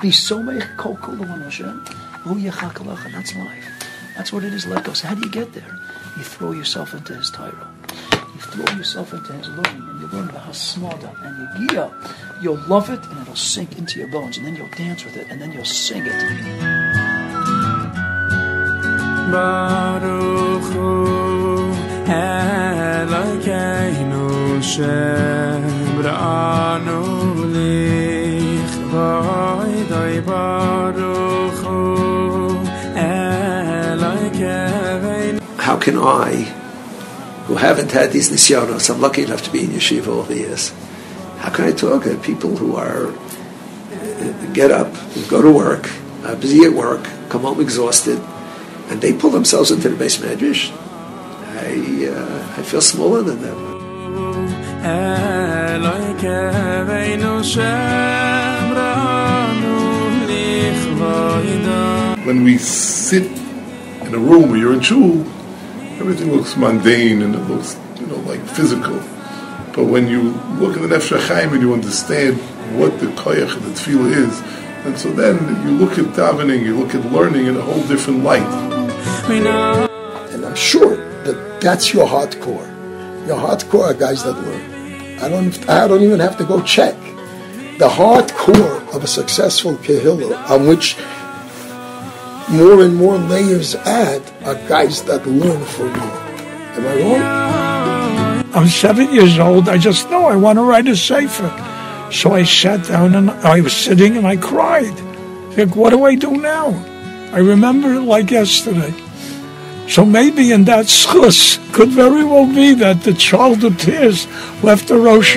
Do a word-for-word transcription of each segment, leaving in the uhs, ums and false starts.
Be so meich kol kulo on Hashem. That's life. That's what it is left us. How do you get there? You throw yourself into his Torah. You throw yourself into his learning, and you learn the Hasmada and Yegia. You'll love it, and it'll sink into your bones, and then you'll dance with it, and then you'll sing it. Baruch Hu Elokeinu Shebra'anu Lichvaidai Baruch Hu Elokeinu. How can I, who haven't had these nisionos, I'm lucky enough to be in yeshiva all the years, how can I talk to people who are, get up, go to work, are busy at work, come home exhausted, and they pull themselves into the base medrash? I, uh, I feel smaller than them. When we sit in a room where you're in shul, everything looks mundane and it looks, you know, like physical. But when you look at the nefesh chaim and you understand what the koyach and the tefillah is, and so then you look at davening, you look at learning in a whole different light. And I'm sure that that's your hardcore. Your hardcore are guys that learn. I don't, I don't even have to go check. The hardcore of a successful kahillah, on which more and more layers add, are guys that learn from you. Am I wrong? I'm seven years old. I just know I want to write a sefer. So I sat down and I was sitting and I cried. Like, what do I do now? I remember it like yesterday. So maybe in that schuss could very well be that the child of tears left the Rosh.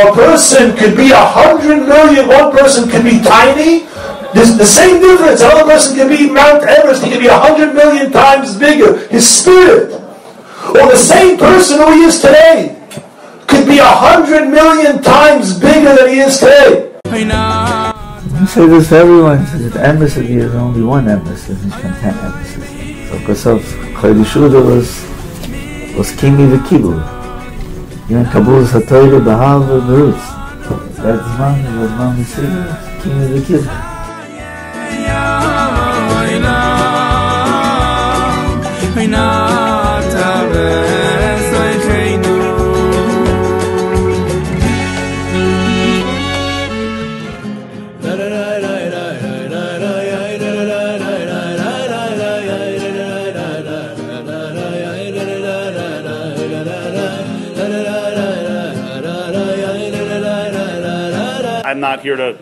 A person could be a hundred million, one person can be tiny. There's the same difference. Another person can be Mount Everest, he can be a hundred million times bigger, his spirit. Or the same person who he is today could be a hundred million times bigger than he is today. I say this to everyone, that embassy is only one embassy, you can ten embassies. So because of Khadishuda was was Kimi the Kibbutz. Even Kabul is a Torah, the half of the roots. That's one of the mommy singers, King of the Kids. I'm not here to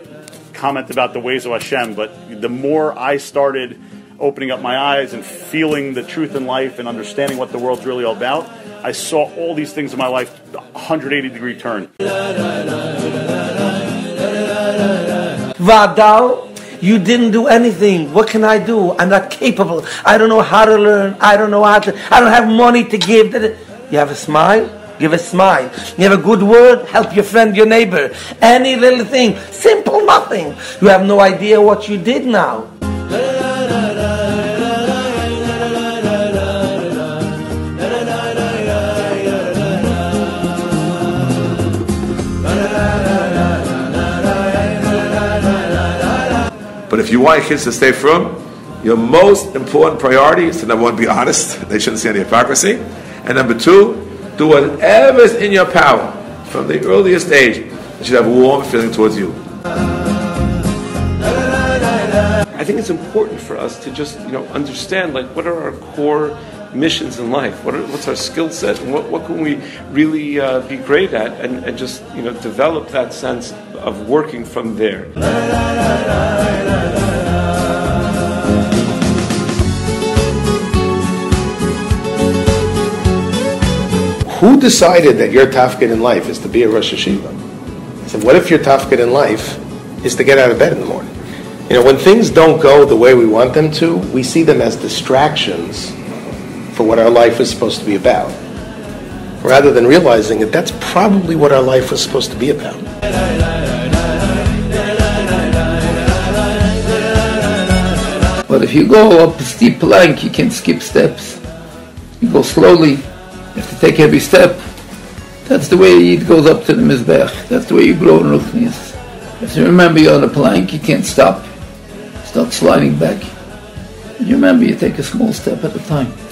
comment about the ways of Hashem, but the more I started opening up my eyes and feeling the truth in life and understanding what the world's really all about, I saw all these things in my life, one hundred eighty degree turn. Vadal, you didn't do anything. What can I do? I'm not capable. I don't know how to learn. I don't know how to. I don't have money to give. You have a smile? Give a smile. You have a good word, help your friend, your neighbor. Any little thing, simple nothing. You have no idea what you did now. But if you want your kids to stay firm, your most important priority is to, number one, be honest. They shouldn't see any hypocrisy. And number two, do whatever is in your power from the earliest age and should have a warm feeling towards you. I think it's important for us to just, you know, understand, like, what are our core missions in life? What are, what's our skill set? And what, what can we really uh, be great at, and, and just, you know, develop that sense of working from there. Who decided that your tafkid in life is to be a Rosh Hashiva? I said, what if your tafkid in life is to get out of bed in the morning? You know, when things don't go the way we want them to, we see them as distractions for what our life is supposed to be about, rather than realizing that that's probably what our life was supposed to be about. But if you go up a steep plank, you can't skip steps. You go slowly. You have to take every step. That's the way it goes up to the Mizbech. That's the way you grow in Rukhnias. If you remember you're on a plank, you can't stop. Start sliding back. You remember you take a small step at a time.